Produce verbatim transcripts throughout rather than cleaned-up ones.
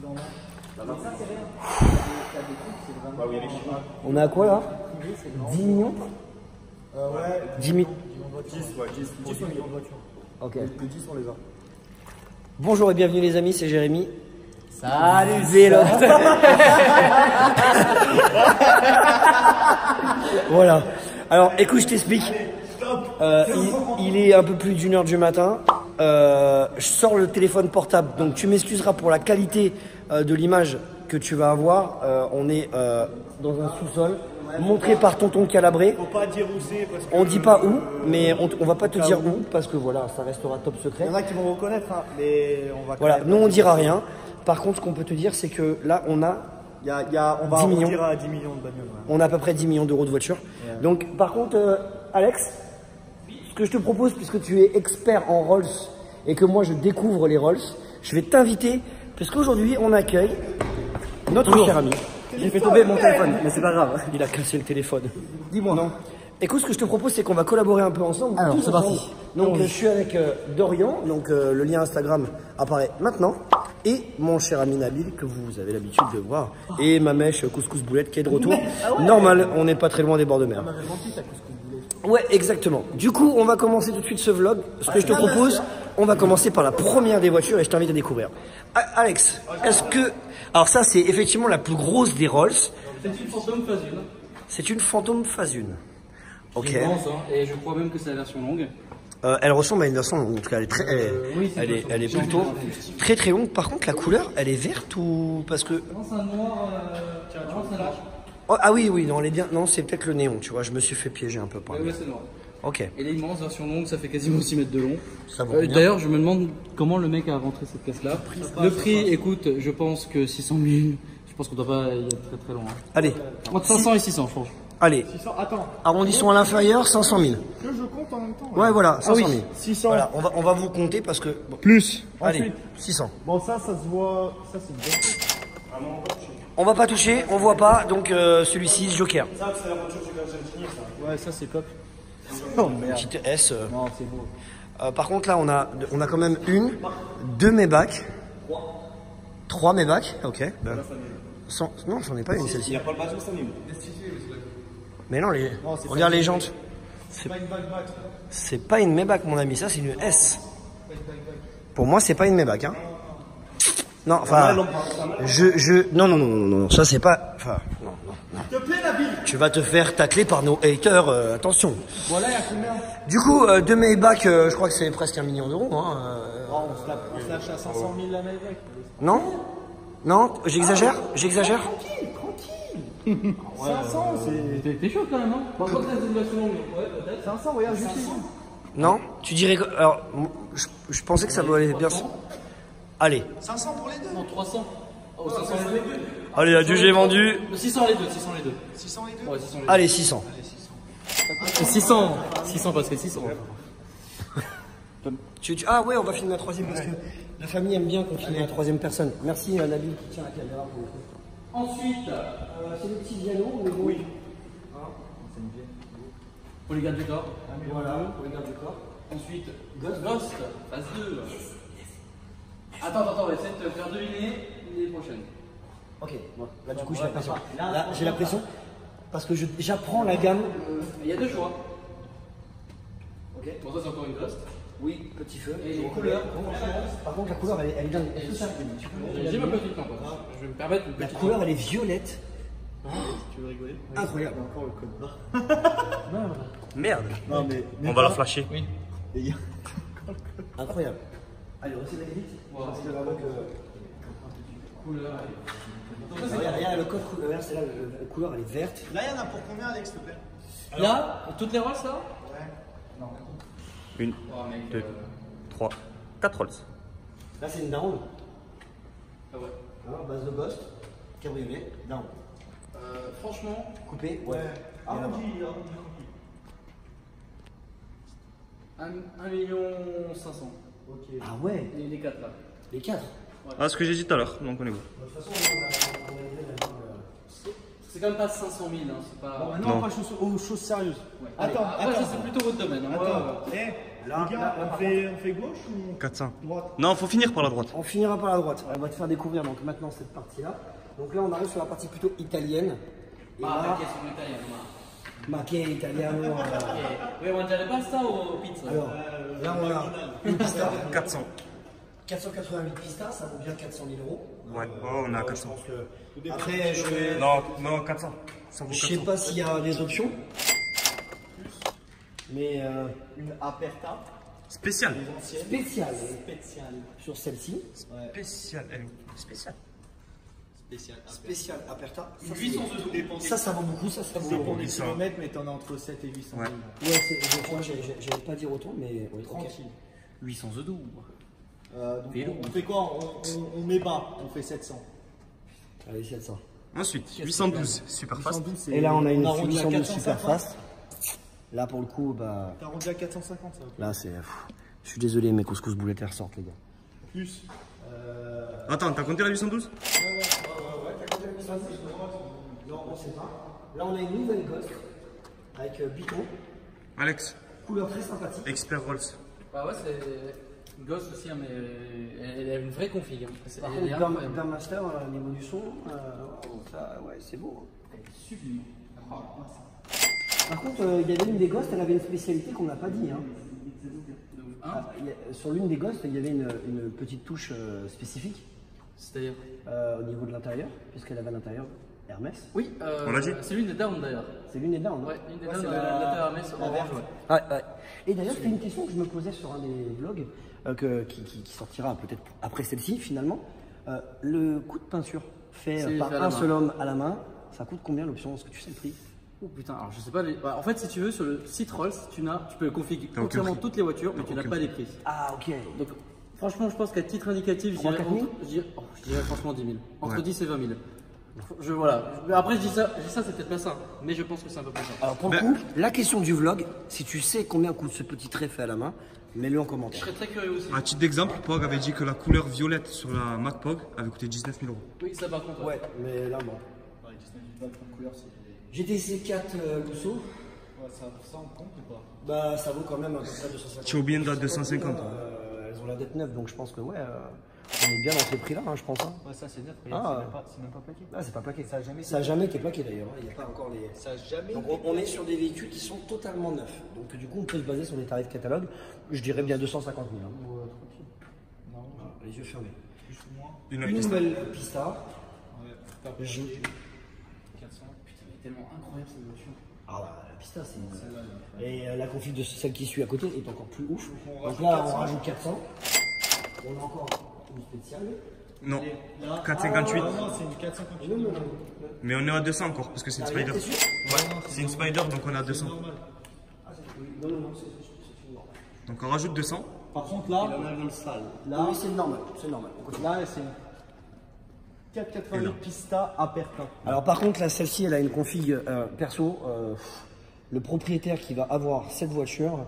dedans là. Ça, c'est rien. Bah oui, on est à quoi là? Dix millions? Euh, ouais, dix millions. dix, ouais, dix, dix, dix, dix millions de voitures. Ok. Que dix on les a. Bonjour et bienvenue les amis, c'est Jérémy. Salut Zélo. Voilà. Alors écoute, je t'explique. Euh, il, il est un peu plus d'une heure du matin. Euh, je sors le téléphone portable, donc tu m'excuseras pour la qualité euh, de l'image que tu vas avoir. Euh, on est euh, dans un sous-sol, montré par tonton Calabré. Faut pas dire où c'est parce que on dit pas où, mais on, on va pas te dire où. où parce que voilà, ça restera top secret. Il y en a qui vont reconnaître, hein, mais on va. Voilà, nous on dira rien. Par contre, ce qu'on peut te dire, c'est que là, on a, y a, y a on va dire à dix millions de bagnoles. Ouais. On a à peu près dix millions d'euros de voitures. Yeah. Donc, par contre, euh, Alex, ce que je te propose, puisque tu es expert en Rolls et que moi je découvre les Rolls, je vais t'inviter, parce qu'aujourd'hui, on accueille notre Bonjour. cher ami. J'ai fait tomber mon téléphone, mais c'est pas grave. Il a cassé le téléphone. Dis-moi. Non. Écoute, ce que je te propose, c'est qu'on va collaborer un peu ensemble. Alors, c'est parti. Donc, oui. Je suis avec euh, Dorian. Donc, euh, le lien Instagram apparaît maintenant. Et mon cher ami Nabil, que vous avez l'habitude de voir. Oh. Et ma mèche Couscous Boulette qui est de retour. Mais, ah ouais, Normal, on n'est pas très loin des bords de mer. Ah, bah, ouais, exactement. Du coup, on va commencer tout de suite ce vlog. Ce que ah, je te propose, on va commencer par la première des voitures et je t'invite à découvrir. Ah, Alex, est-ce que... Alors ça, c'est effectivement la plus grosse des Rolls. C'est une fantôme phase une. C'est une fantôme phase une. Ok. Je pense, hein, et je crois même que c'est la version longue. Euh, elle ressemble à une version longue, en tout cas elle est, très, elle, euh, oui, est, elle est, elle est plutôt très très longue. Par contre la couleur, elle est verte ou parce que... Non, c'est un noir, euh... un noir. Oh, ah oui, oui, non, non c'est peut-être le néon, tu vois, je me suis fait piéger un peu par là. Oui, c'est noir. Ok. Elle est immense, version longue, ça fait quasiment six mètres de long. Euh, D'ailleurs, je me demande comment le mec a rentré cette caisse-là. Le prix, écoute, je pense que six cent mille, je pense qu'on doit pas y être très très loin. Hein. Allez. Entre cinq cents et six cents, franchement. Allez, six cents, attends. Arrondissons à l'inférieur, cinq cent mille. Que je compte en même temps. Ouais, ouais voilà, cinq cent mille. six cents. Voilà, on va, on va vous compter parce que... Bon. Plus. Allez, ensuite. six cents. Bon, ça, ça se voit... Ça, c'est bien. On va pas toucher, on voit pas, donc euh, celui-ci, Joker. Ça, c'est la voiture du Gershanger, ça. Ouais, ça, c'est pop. Oh, merde. Petite S. Euh... Non, c'est beau. Euh, par contre, là, on a, on a quand même une, deux Maybach. Trois. Trois Maybach, ok. Ben. Sans... Non, j'en ai pas une, celle-ci. Il n'y a pas le bateau, c'est nul. Mais non, les... non regarde les jantes. C'est pas une Maybach. C'est pas une Maybach, mon ami. Ça, c'est une S. Pas une Pour moi, c'est pas une Maybach. Hein. Non, enfin, je, je, non, non, non, non, non, ça, c'est pas, enfin, non, non, non. S'il te plaît, Nabil. Tu vas te faire tacler par nos haters. Euh, attention. Voilà, il y a combien? Du coup, euh, de Maybach, euh, je crois que c'est presque un million d'euros. Hein. Euh... Oh, on se lâche à cinq cent mille la Maybach. Non, non, j'exagère, ah, j'exagère. cinq cents, c'est... T'es chaud quand même, hein? Par contre, c'est une version longue, ouais, peut-être. cinq cents, regarde, juste ici. Non? Tu dirais que... Alors, je, je pensais que ça doit aller bien... Allez. cinq cents pour les deux? Non, trois cents. Oh, ouais, cinq cents pour les deux. Allez, là, du j'ai vendu. six cents les deux, six cents les deux. six cents les deux? Ouais, six cents les deux. Allez, six cents. Allez, six cents. six cents. six cents parce que six cents. tu, tu... Ah ouais, on va filmer la troisième parce que la famille aime bien qu'on filme la troisième personne. Merci, euh, Nabil, qui tient la caméra pour... Ensuite, euh, c'est le petit piano, mais bon. Oui. Hein, c'est une vieille. Pour les gardes du corps. Ah, mais voilà, pour les gardes du corps. Ensuite, Ghost Ghost, phase deux. Yes, yes, yes. Attends, attends, on va essayer de te faire deviner les prochaines. Ok, bon, là du coup j'ai la pression. Là, là j'ai la pression parce que j'apprends la gamme. Il y a deux choix. Ok. Pour toi, c'est encore une Ghost. Oui, petit feu. Et les couleurs. Par contre, la couleur, elle est bien. J'ai ma petite lampe. Je vais me permettre une petite. La couleur, elle est violette. Tu veux rigoler? Incroyable. Encore le code barre. Merde. Non, mais. On va la flasher. Oui. Incroyable. Allez, on essaie d'aller vite. On va essayer de la voir que. Couleur, allez. Regarde, le coffre, regarde, c'est là, la couleur, elle est verte. Là, il y en a pour combien, Alex, s'il te plaît? Là, toutes les Rolls, ça? Ouais. Non. une, deux, trois, quatre Rolls. Là c'est une down. Ah ouais. Alors, base de boss, cabriolet, down. Euh, franchement, coupé, ouais. Arrondi, arrondi. un million cinq cents. Ok. Ah ouais. Et les quatre là. Les quatre? Ouais. Ah, ce que j'ai dit tout à l'heure, donc on est où? De toute façon, on a, on a, on a, on a, on a... C'est quand même pas cinq cent mille, hein, c'est pas... Bon, maintenant non. on passe aux choses sérieuses. Ouais. Attends, Allez, attends. c'est plutôt votre domaine. Hein. Attends, ouais. eh, là, les gars, là, on, fait, on fait gauche ou... quatre cents. Droite. Non, faut finir par la droite. On finira par la droite. On va te faire découvrir donc maintenant cette partie-là. Donc là, on arrive sur la partie plutôt italienne. Et ah, là... Ma che italiano. Oui, on dirait pasta ou pizza? Alors, euh, là, on a une pista. quatre cents. quatre cent quatre-vingt-huit pistas, ça vaut bien quatre cent mille euros. Ouais, euh, oh, on a quatre cents. Je pense que... Après, je vais... Non, non, quatre cents. Ça vaut je sais pas s'il y a des options. Mais euh, une aperta. Spéciale. Spéciale. Spéciale. Sur celle-ci. Spéciale. Spéciale. Spécial aperta. huit cents euros. Ça, ça vaut beaucoup. Ça, ça vaut beaucoup. Ça dépend des kilomètres, mais t'en as entre sept et huit cents. Ouais, j'allais pas dire autant, mais tranquille. huit cents euros. On fait quoi? On met bas, on fait sept cents. Allez, sept cents. Ensuite, huit cent douze Superfast. Et là, on a une huit cent douze Superfast. Là, pour le coup, bah. T'as rendu à quatre cent cinquante, ça. Là, c'est. Je suis désolé, mais couscous boulette, ressortent, les gars. Plus. Attends, t'as compté la huit cent douze? Non, on sait pas. Là, on a une nouvelle gosse avec Bico. Alex. Couleur très sympathique. Expert Rolls. Bah ouais, c'est une gosse aussi, hein, mais elle a une vraie config. Hein. Par contre, Burn Master, au niveau du son, euh, ça, ouais, c'est beau. Hein. Elle est sublime. Oh. Par contre, il euh, y avait une des gosses, elle avait une spécialité qu'on n'a pas dit. Hein. Hein ah, sur l'une des gosses, il y avait une, une petite touche euh, spécifique. C'est-à-dire euh, au niveau de l'intérieur, puisqu'elle avait à l'intérieur Hermès. Oui, euh, on l'a dit. C'est l'une des dames d'ailleurs. C'est l'une des dames. Ouais, l'une des dames de l'intérieur Hermès en vert. Ah, ah. Et d'ailleurs, c'était une question que je me posais sur un des vlogs euh, que, qui, qui, qui sortira peut-être après celle-ci finalement. Euh, le coup de peinture fait par un seul homme à la main, ça coûte combien l'option? Est-ce que tu sais le prix? Oh putain, alors je sais pas, les... bah, en fait si tu veux sur le site Rolls, tu, tu peux configurer entièrement toutes les voitures mais tu n'as pas les prix. Ah ok. Donc franchement je pense qu'à titre indicatif, je dirais, entre... je, dirais... Oh, je dirais franchement dix mille, entre ouais. dix et vingt mille. Je, voilà. Après je dis ça, je dis ça c'est peut-être pas ça, mais je pense que c'est un peu plus ça. Alors pour ben... le coup, la question du vlog, si tu sais combien coûte ce petit trait fait à la main, mets-le en commentaire. Je serais très curieux aussi. À titre d'exemple, Pog avait dit que la couleur violette sur la Mac Pog avait coûté dix-neuf mille euros. Oui ça par contre. Ouais, ouais mais là bon. Ouais, dix-neuf mille euros pour couleur c'est... G T C quatre euh, Lusso. Ouais, ça, ça on compte ou pas? Bah ça vaut quand même à peu près deux cent cinquante. Tu as oublié de la deux cent cinquante. Euh, elles ont la dette neuve donc je pense que ouais, euh, on est bien dans ces prix là hein, je pense. Hein. Ouais ça c'est neuf, regarde, ah, c'est même, même pas plaqué. Ah c'est pas plaqué. Ça a jamais, ça a jamais été plaqué d'ailleurs, il n'y a pas encore les... Ça a jamais donc, on, on est sur des véhicules qui sont totalement neufs. Donc du coup on peut se baser sur des tarifs catalogue, je dirais bien deux cent cinquante mille. Hein. Ouais, tranquille. Non, non, les yeux fermés. Plus ou moins. Une, Une nouvelle pista. Ouais, je... quatre cents. Tellement incroyable cette voiture. Ah bah la pista c'est une... Et euh, la config de celle qui suit à côté est encore plus ouf. Donc là on rajoute quatre cents. On a encore une spéciale. Non, quatre cent cinquante-huit. Ah, c'est une quatre cent cinquante-huit. Mais on est à deux cents encore parce que c'est une Spider. Ouais, c'est une Spider donc on est à deux cents. Non, non, non, c'est normal. Donc on rajoute deux cents. Par contre là, là c'est normal. C'est normal. Là c'est... quatre cent quatre-vingt-huit pista à Perpignan. Alors par contre là celle-ci elle a une config euh, perso, euh, le propriétaire qui va avoir cette voiture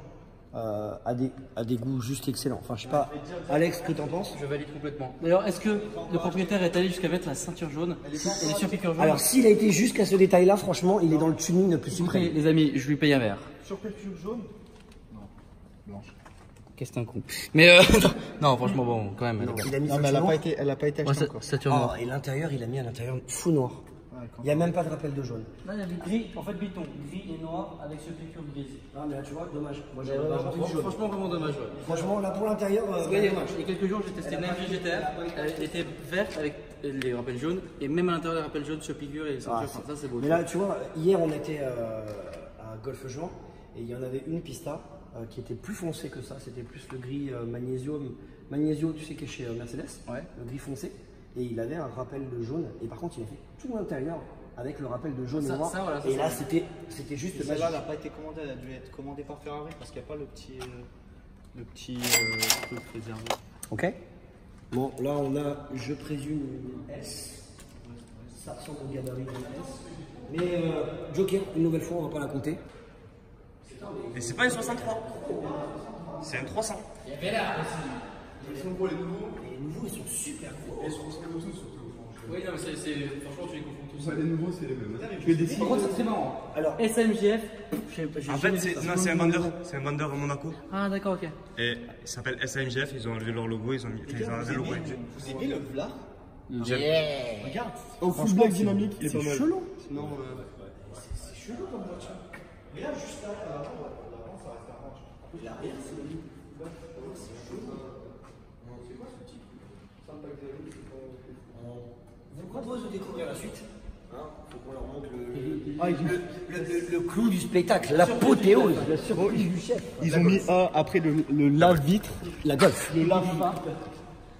euh, a, des, a des goûts juste excellents. Enfin je sais pas, Alex, que t'en penses? Je valide complètement. D'ailleurs est-ce que le propriétaire est allé jusqu'à mettre la ceinture jaune et les surpiqûres jaunes? Alors s'il a été jusqu'à ce détail là franchement il est dans le tuning le plus suprême. Les amis je lui paye un verre. Surpiqûres jaunes? Non, blanche. C'est un con. Mais euh, non, franchement, bon, quand même. Non, il a mis non, mais elle n'a pas été, elle a pas été achetée ouais, encore. Oh, et l'intérieur, il a mis à l'intérieur fou noir. Ouais, il n'y a même pas de rappel de jaune. Là, il y a du gris, en fait, béton. Gris et noir avec ce picture grise. Non, mais là, tu vois, dommage. Moi, j'avais pas de jaune. Franchement, vraiment dommage. Ouais. Franchement, là, pour l'intérieur. Euh, il y a quelques jours, j'ai testé une G T R. Elle était verte avec les rappels jaunes. Et même à l'intérieur, les rappels jaunes, ce picture et ça, c'est beau. Mais là, tu vois, hier, on était à Golf Juan et il y en avait une pista. Euh, qui était plus foncé que ça, c'était plus le gris euh, magnésium, magnésio tu sais qui est chez euh, Mercedes, ouais. Le gris foncé, et il avait un rappel de jaune, et par contre il a fait tout l'intérieur avec le rappel de jaune ça, et noir, ça, voilà, ça, et là c'était juste magique. Celle-là n'a pas été commandée, elle a dû être commandée par Ferrari, parce qu'il n'y a pas le petit, euh, le petit euh, truc réservé. Ok. Bon, là on a, je présume, une S, ça ressemble au gabarit de la S, mais euh, Joker, une nouvelle fois on va pas la compter. Et c'est pas une soixante-trois, c'est une trois cents. Il y avait là aussi. Ils sont pour les nouveaux. Les nouveaux ils sont super gros. Et sur surtout. Oui, non, mais c'est, c'est... franchement, tu les confonds tous. Ouais, les nouveaux, c'est les mêmes. Hein. Tu les Par contre, c'est très marrant. Alors, S M G F, j'ai En fait, c'est un vendeur, c'est un vendeur à Monaco. Ah, d'accord, ok. Et il s'appelle S M G F, ils ont enlevé leur logo, ils ont mis. Ils ont enlevé le logo. Vous aimez le Vlad? Yeah. Regarde. Au full black dynamique, il est pas mal. C'est chelou. Non, c'est chelou comme voiture. Mais là, juste là, à l'avant, ça reste orange. Mais l'arrière, c'est le lit. C'est chelou. C'est quoi ce type? Ça me passe de la vie, c'est pas. Je vous propose de découvrir la suite. Il hein faut qu'on leur montre le, ah, le, le, le, le clou du spectacle, l'apothéose, la surprise du chef. Ils ont mis un après le, le lave-vitre, la golf. Le lave-vitre,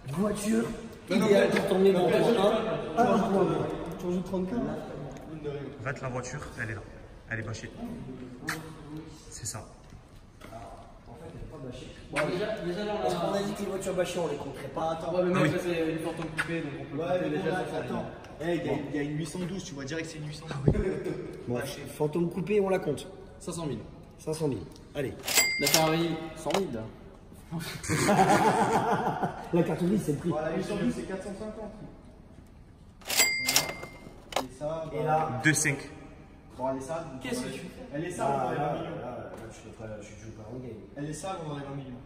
voiture, idéal pour t'emmener dans le trente-quatre. En fait, la voiture, elle est là. Elle est bâchée. C'est ça. Bon, déjà, déjà là, on, a... on a dit que les voitures bâchées on les compterait pas. Attends, ouais, mais même ah, oui. c'est une porte coupée donc on peut. Ouais, mais déjà, attends. Il hey, y, y a une huit cent douze, tu vois direct c'est une huit cent douze. Ah, oui. Bon, bâchée. Fantôme coupé, on la compte. cinq cent mille. cinq cent mille. Allez. La Ferrari, cent mille. La carte vie, c'est le prix. Voilà, la huit cent douze, c'est quatre cent cinquante. Voilà. Et ça, voilà. Et là. deux virgule cinq. Bon, elle est sale. Qu'est-ce que tu fais? Elle est sale, on aurait vingt millions. Je suis toujours pas en game. Elle est sale, on aurait vingt millions.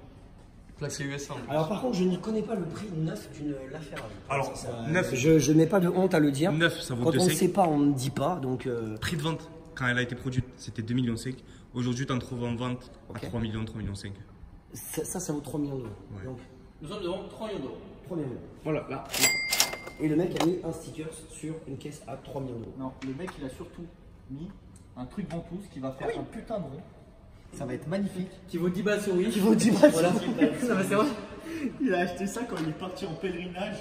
Plaque U S A. Alors, par contre, je ne connais pas le prix neuf d'une Ferrari. Alors, neuf. Je n'ai pas de honte à le dire. neuf, ça vaut deux virgule cinq. Quand on ne sait pas, on ne dit pas. Donc, euh... prix de vente, quand elle a été produite, c'était deux virgule cinq millions. Aujourd'hui, tu en trouves en vente okay. à trois millions, trois virgule cinq millions. Ça, ça, ça vaut trois millions d'euros. Ouais. Donc, nous sommes devant trois millions d'euros. trois millions d'euros. Voilà, là. Et le mec a mis un sticker sur une caisse à trois millions d'euros. Non, le mec, il a surtout mis un truc ventouse qui va faire oui. un putain de rond. Ça va être magnifique. Qui vaut dix balles sur Wii. Qui vaut dix balles voilà. sur Wii. Ça va, c'est vrai. Il a acheté ça quand il est parti en pèlerinage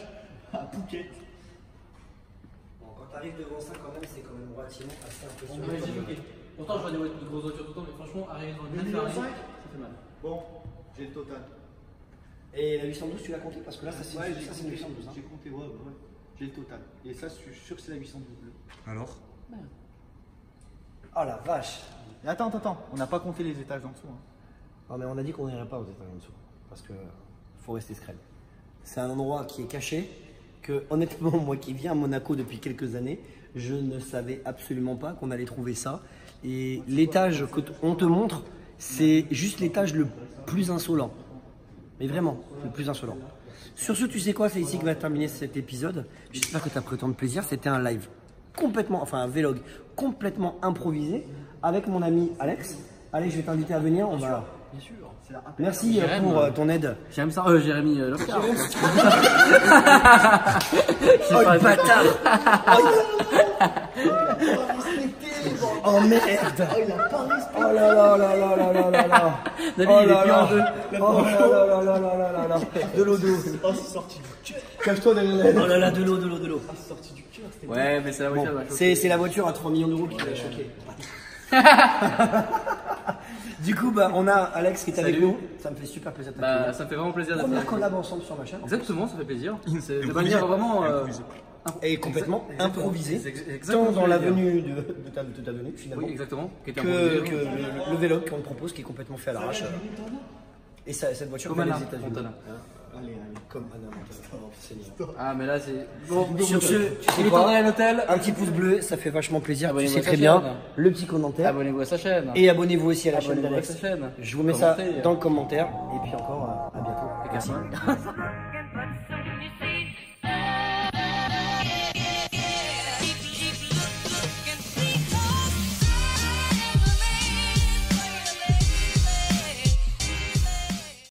à Phuket. Bon, quand t'arrives devant ça, quand même, c'est quand même relativement assez impressionnant. Okay. Pourtant, je vois des grosses voitures tout le temps, mais franchement, arriver dans une Ferrari, ça fait mal. Bon, j'ai le total. Et la huit cent douze, tu l'as compté parce que là, ça c'est ouais, une huit cent douze. Hein. J'ai compté, ouais, ouais. J'ai le total. Et ça, je suis sûr que c'est la huit cent douze. Alors ouais. Oh la vache! Attends, attends, on n'a pas compté les étages en dessous. Hein. Non mais on a dit qu'on n'irait pas aux étages en dessous, parce que faut rester scrèle. C'est un endroit qui est caché, que honnêtement, moi qui viens à Monaco depuis quelques années, je ne savais absolument pas qu'on allait trouver ça. Et l'étage qu'on te montre, c'est juste l'étage le plus insolent. Mais vraiment, le plus insolent. Sur ce, tu sais quoi, c'est ici que va terminer cet épisode. J'espère que tu as pris autant de plaisir, c'était un live. Complètement, enfin un vlog complètement improvisé avec mon ami Alex. Alex, je vais t'inviter à venir. On va. Bien sûr. Bien sûr. Merci Jérémy, pour euh, ton aide. J'aime ça. Euh, Jérémy euh, Loftar. Oh le bâtard. Oh merde. Oh il a pas respecté. Oh là là là là là là là là. Nabil il est plus en jeu. Oh là là là là là là. De l'eau d'eau. Oh c'est sorti du cœur. Cache-toi derrière. Oh là là de l'eau de l'eau de l'eau. Oh c'est sorti du cœur. Ouais mais c'est la voiture. C'est la voiture à trois millions d'euros qui m'a choqué. Du coup, bah, on a Alex qui est Salut. avec nous. Ça me fait super plaisir. Bah, ça me fait vraiment plaisir d'être là. On a collabé ensemble sur ma chaîne. Exactement, ça fait plaisir. C'est de manière vraiment euh, et complètement improvisée, tant dans la venue de, de, ta, de ta venue finalement, oui, exactement, que, que le, le vélo qu'on te propose qui est complètement fait à l'arrache. Et ça, cette voiture comme Anna Montana. Allez, allez, comme Anna Montana. Ah mais là c'est bon. Sur ce, il est tourné à l'hôtel. Un petit pouce bleu, ça fait vachement plaisir. Tu sais très bien. Le petit commentaire. Abonnez-vous à sa chaîne. Et abonnez-vous aussi à la chaîne d'Alex. Je vous mets ça dans le commentaire. Et puis encore, à bientôt. Merci.